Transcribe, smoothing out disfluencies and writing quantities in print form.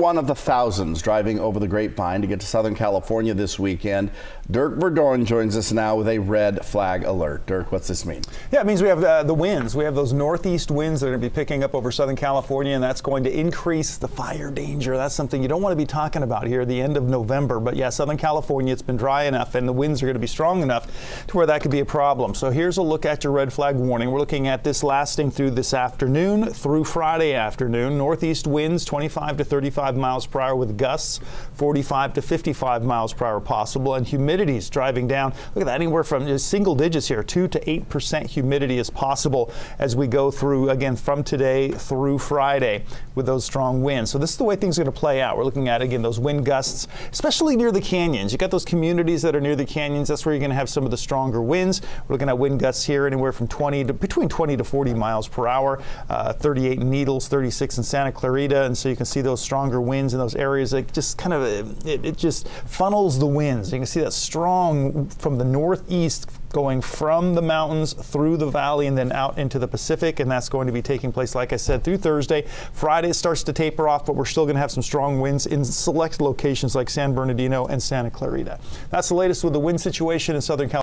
One of the thousands driving over the Grapevine to get to Southern California this weekend. Dirk Verdoorn joins us now with a red flag alert. Dirk, what's this mean? Yeah, it means we have the winds. We have those northeast winds that are going to be picking up over Southern California, and that's going to increase the fire danger. That's something you don't want to be talking about here at the end of November. But yeah, Southern California, it's been dry enough, and the winds are going to be strong enough to where that could be a problem. So here's a look at your red flag warning. We're looking at this lasting through this afternoon through Friday afternoon. Northeast winds 25 to 35. Miles per hour with gusts 45 to 55 miles per hour possible, and humidity's driving down. Look at that, anywhere from just single digits here, 2 to 8% humidity is possible as we go through again from today through Friday with those strong winds. So this is the way things are going to play out. We're looking at again those wind gusts, especially near the canyons. You got those communities that are near the canyons. That's where you're going to have some of the stronger winds. We're looking at wind gusts here anywhere from 20 to 40 miles per hour. 38 in Needles, 36 in Santa Clarita, and so you can see those strong winds in those areas. It just kind of it just funnels the winds. You can see that strong from the northeast going from the mountains through the valley and then out into the Pacific, and that's going to be taking place, like I said, through Thursday. Friday it starts to taper off, but we're still going to have some strong winds in select locations like San Bernardino and Santa Clarita. That's the latest with the wind situation in Southern California.